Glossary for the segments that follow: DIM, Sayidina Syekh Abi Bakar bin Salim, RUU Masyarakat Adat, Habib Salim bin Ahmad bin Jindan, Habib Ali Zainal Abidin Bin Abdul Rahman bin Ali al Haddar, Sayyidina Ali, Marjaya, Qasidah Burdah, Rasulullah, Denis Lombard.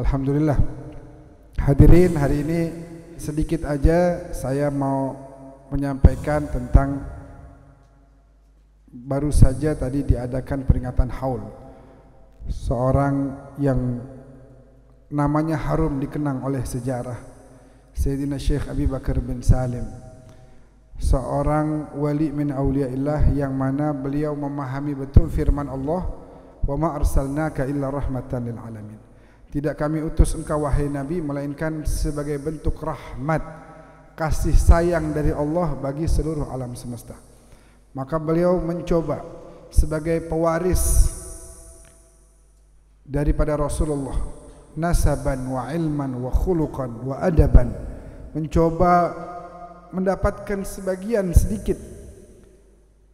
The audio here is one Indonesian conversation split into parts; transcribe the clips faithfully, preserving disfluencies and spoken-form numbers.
Alhamdulillah. Hadirin, hari ini sedikit aja saya mau menyampaikan tentang baru saja tadi diadakan peringatan haul. Seorang yang namanya harum dikenang oleh sejarah, Sayidina Syekh Abi Bakar bin Salim, seorang wali min awliyaillah yang mana beliau memahami betul firman Allah, wa ma arsalnaka illa rahmatan lil alamin. Tidak kami utus engkau wahai Nabi melainkan sebagai bentuk rahmat, kasih sayang dari Allah bagi seluruh alam semesta. Maka beliau mencoba sebagai pewaris daripada Rasulullah, nasaban wa ilman wa khuluqan wa adaban, mencoba mendapatkan sebagian sedikit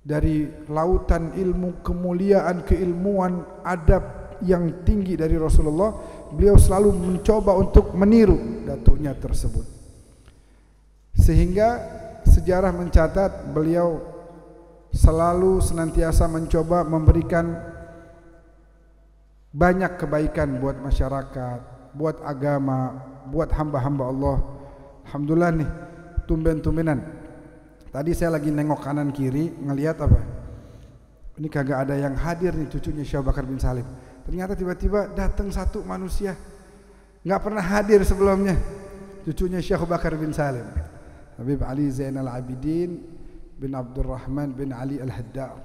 dari lautan ilmu, kemuliaan, keilmuan, adab yang tinggi dari Rasulullah. Beliau selalu mencoba untuk meniru datuknya tersebut, sehingga sejarah mencatat beliau selalu senantiasa mencoba memberikan banyak kebaikan buat masyarakat, buat agama, buat hamba-hamba Allah. Alhamdulillah nih, tumben-tumbenan tadi saya lagi nengok kanan kiri, ngelihat apa ini kagak ada yang hadir nih, cucunya Syekh Bakar bin Salim. Ternyata tiba-tiba datang satu manusia, nggak pernah hadir sebelumnya, cucunya Syekh Bakar bin Salim, Habib Ali Zainal Abidin Bin Abdul Rahman bin Ali al Haddar.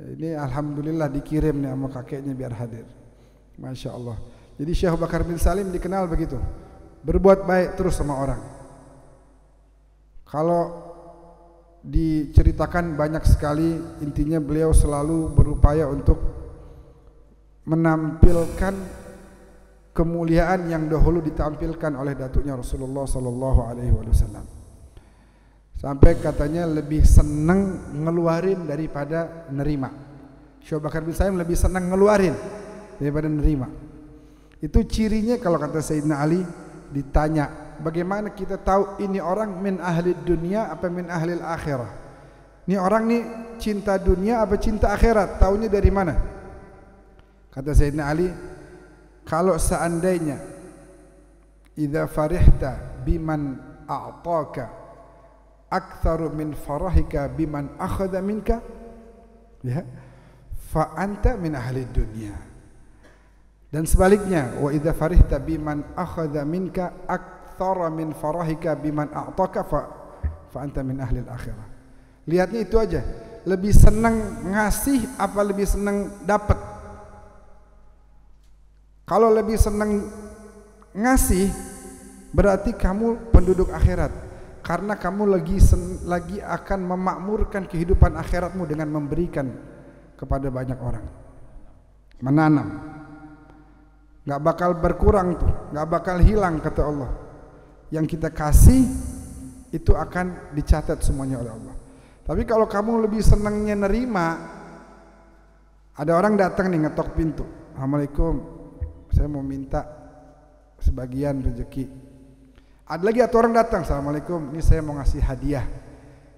Ini alhamdulillah dikirim nih sama kakeknya biar hadir, masya Allah. Jadi Syekh Bakar bin Salim dikenal begitu, berbuat baik terus sama orang. Kalau diceritakan banyak sekali, intinya beliau selalu berupaya untuk menampilkan kemuliaan yang dahulu ditampilkan oleh datuknya Rasulullah Sallallahu Alaihi Wasallam. Sampai katanya lebih seneng ngeluarin daripada nerima. Syekh Bakar bin Salim lebih seneng ngeluarin daripada nerima. Itu cirinya. Kalau kata Sayyidina Ali, ditanya bagaimana kita tahu ini orang min ahli dunia apa min ahli akhirah. Ini orang nih cinta dunia apa cinta akhirat, taunya dari mana? Kata Sayyidina Ali, kalau seandainya idza farihta biman a'taka aktsaru min farahika biman akhadha minka, ya fa anta min ahli dunia. Dan sebaliknya, wa idza farihta biman akhadha minka aktsara min farahika biman a'taka fa fa anta min ahli al-akhirah. Lihatnya itu aja, lebih senang ngasih apa lebih senang dapat? Kalau lebih senang ngasih, berarti kamu penduduk akhirat, karena kamu lagi sen, lagi akan memakmurkan kehidupan akhiratmu dengan memberikan kepada banyak orang, menanam. Nggak bakal berkurang tuh, nggak bakal hilang kata Allah. Yang kita kasih itu akan dicatat semuanya oleh Allah. Tapi kalau kamu lebih senangnya nerima, ada orang datang nih ngetok pintu, assalamualaikum, saya mau minta sebagian rezeki. Ada lagi satu orang datang, assalamualaikum, ini saya mau ngasih hadiah.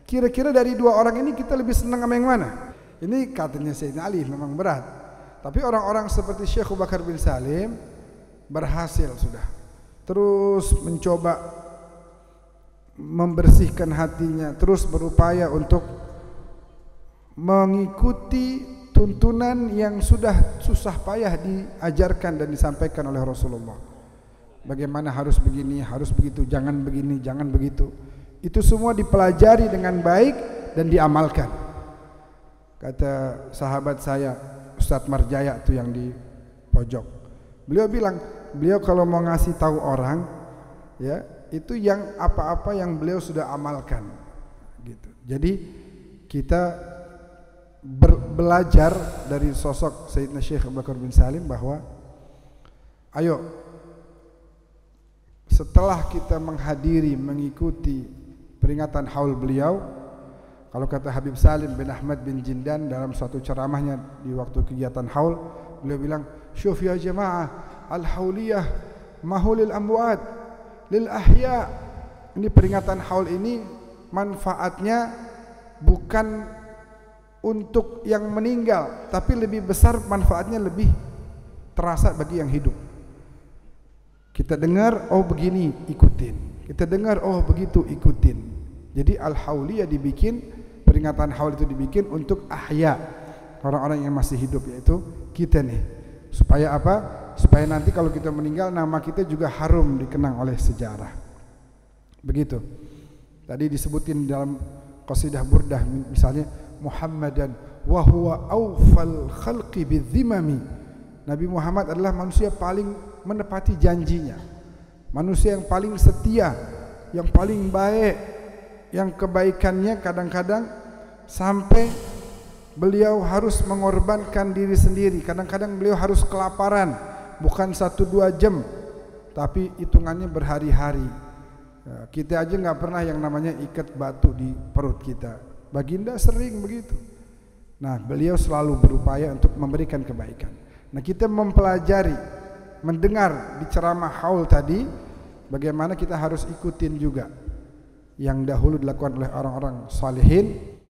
Kira-kira dari dua orang ini kita lebih senang sama yang mana? Ini katanya Sayyidina Ali, memang berat. Tapi orang-orang seperti Syekh Bakar bin Salim berhasil sudah, terus mencoba membersihkan hatinya, terus berupaya untuk mengikuti tuntunan yang sudah susah payah diajarkan dan disampaikan oleh Rasulullah. Bagaimana harus begini, harus begitu, jangan begini, jangan begitu. Itu semua dipelajari dengan baik dan diamalkan. Kata sahabat saya, Ustadz Marjaya tuh yang di pojok, beliau bilang, beliau kalau mau ngasih tahu orang, ya itu yang apa-apa yang beliau sudah amalkan, gitu. Jadi kita Ber, belajar dari sosok Sayyidina Syekh Abi Bakar bin Salim bahwa ayo, setelah kita menghadiri, mengikuti peringatan haul beliau, kalau kata Habib Salim bin Ahmad bin Jindan dalam suatu ceramahnya di waktu kegiatan haul, beliau bilang, syuf ya jemaah al-hauliyah mahulil amwat lil ahya ini peringatan haul ini manfaatnya bukan untuk yang meninggal, tapi lebih besar manfaatnya, lebih terasa bagi yang hidup. Kita dengar, oh begini, ikutin. Kita dengar, oh begitu, ikutin. Jadi al-hauliyah dibikin, peringatan haul itu dibikin untuk ahya, orang-orang yang masih hidup, yaitu kita nih. Supaya apa? Supaya nanti kalau kita meninggal, nama kita juga harum dikenang oleh sejarah. Begitu. Tadi disebutin dalam Qasidah Burdah misalnya, Muhammadan wa huwa awfal khalqi bidzimami. Nabi Muhammad adalah manusia paling menepati janjinya, manusia yang paling setia, yang paling baik, yang kebaikannya kadang-kadang sampai beliau harus mengorbankan diri sendiri. Kadang-kadang beliau harus kelaparan, bukan satu dua jam, tapi hitungannya berhari-hari. Kita aja nggak pernah yang namanya ikat batu di perut kita. Baginda sering begitu. Nah, beliau selalu berupaya untuk memberikan kebaikan. Nah, kita mempelajari, mendengar di ceramah haul tadi, bagaimana kita harus ikutin juga yang dahulu dilakukan oleh orang-orang salihin.